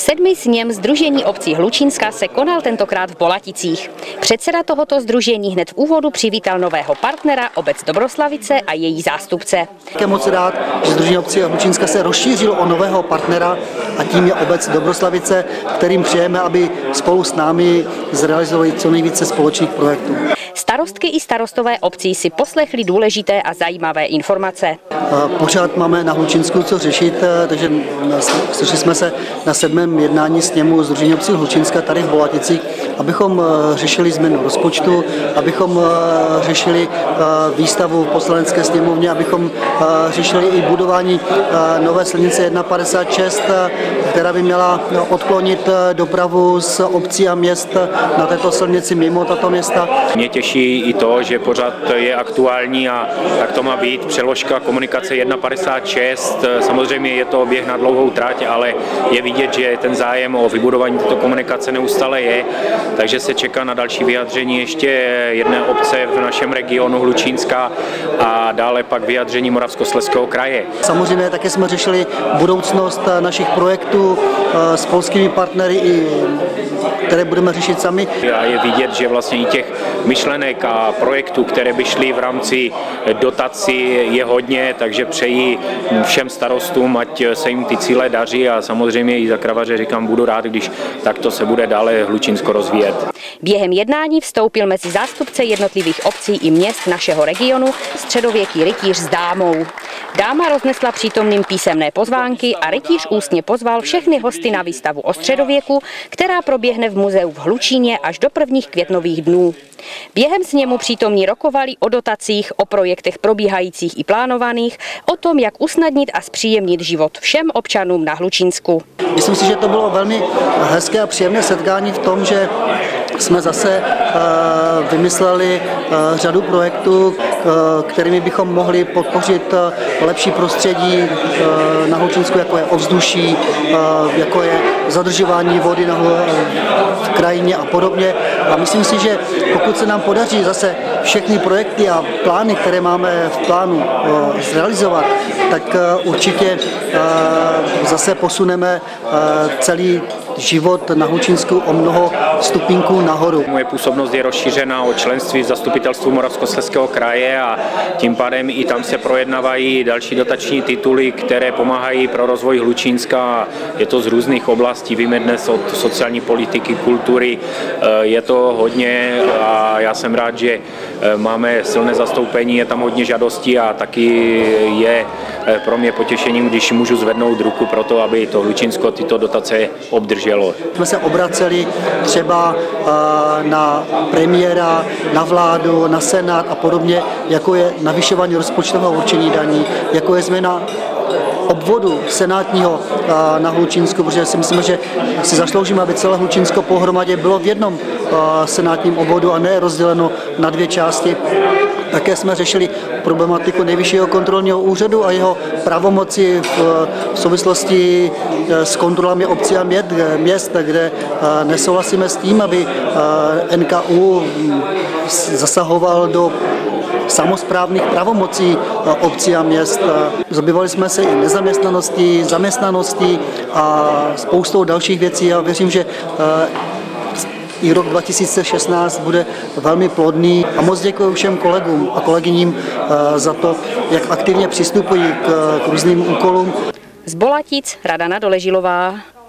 Sedmý sněm Sdružení obcí Hlučínska se konal tentokrát v Bolaticích. Předseda tohoto sdružení hned v úvodu přivítal nového partnera, obec Dobroslavice a její zástupce. Je moc rád, že Sdružení obcí Hlučínska se rozšířilo o nového partnera a tím je obec Dobroslavice, kterým přejeme, aby spolu s námi zrealizovali co nejvíce společných projektů. Starostky i starostové obcí si poslechli důležité a zajímavé informace. Pořád máme na Hlučínsku co řešit, takže sešli jsme se na 7. jednání sněmu Sdružení obcí Hlučínska tady v Bolaticích, abychom řešili změnu rozpočtu, abychom řešili výstavu v poslanecké sněmovně, abychom řešili i budování nové silnice 156, která by měla odklonit dopravu z obcí a měst na této silnici mimo tato města. Mě těší i to, že pořád je aktuální a tak to má být přeložka komunikace 156. Samozřejmě je to běh na dlouhou trať, ale je vidět, že ten zájem o vybudování této komunikace neustále je, takže se čeká na další vyjádření ještě jedné obce v našem regionu Hlučínska a dále pak vyjádření Moravskoslezského kraje. Samozřejmě také jsme řešili budoucnost našich projektů s polskými partnery, které budeme řešit sami. A je vidět, že vlastně i těch myšlenek a projektů, které by šly v rámci dotací, je hodně, takže přeji všem starostům, ať se jim ty cíle daří a samozřejmě i za Kravaře říkám, budu rád, když takto se bude dále Hlučínsko rozvíjet. Během jednání vstoupil mezi zástupce jednotlivých obcí i měst našeho regionu středověký rytíř s dámou. Dáma roznesla přítomným písemné pozvánky a rytíř ústně pozval všechny hosty na výstavu o středověku, která proběhne v muzeu v Hlučíně až do prvních květnových dnů. Během sněmu přítomní rokovali o dotacích, o projektech probíhajících i plánovaných, o tom, jak usnadnit a zpříjemnit život všem občanům na Hlučínsku. Myslím si, že to bylo velmi hezké a příjemné setkání v tom, že jsme zase vymysleli řadu projektů, kterými bychom mohli podpořit lepší prostředí na Hlučínsku, jako je ovzduší, jako je zadržování vody v krajině a podobně. A myslím si, že pokud se nám podaří zase všechny projekty a plány, které máme v plánu zrealizovat, tak určitě zase posuneme celý život na Hlučínsku o mnoho stupínků nahoru. Moje působnost je rozšířena o členství v zastupitelstvu Moravskoslezského kraje a tím pádem i tam se projednávají další dotační tituly, které pomáhají pro rozvoj Hlučínska. Je to z různých oblastí, víme dnes od sociální politiky, kultury, je to hodně a já jsem rád, že máme silné zastoupení, je tam hodně žádostí a taky je pro mě potěšením, když můžu zvednout ruku pro to, aby to Hlučínsko tyto dotace obdrželo. Jsme se obraceli třeba na premiéra, na vládu, na senát a podobně, jako je navyšování rozpočtového určení daní, jako je změna obvodu senátního na Hlučínsku, protože si myslím, že si zasloužíme, aby celé Hlučínsko pohromadě bylo v jednom senátním obvodu a ne rozděleno na dvě části. Také jsme řešili problematiku Nejvyššího kontrolního úřadu a jeho pravomoci v souvislosti s kontrolami obcí a měst, kde nesouhlasíme s tím, aby NKÚ zasahoval do samosprávných pravomocí obcí a měst. Zabývali jsme se i nezaměstnaností, zaměstnaností a spoustou dalších věcí a věřím, že i rok 2016 bude velmi plodný a moc děkuji všem kolegům a kolegyním za to, jak aktivně přistupují k různým úkolům. Z Bolatic Radana Doležilová.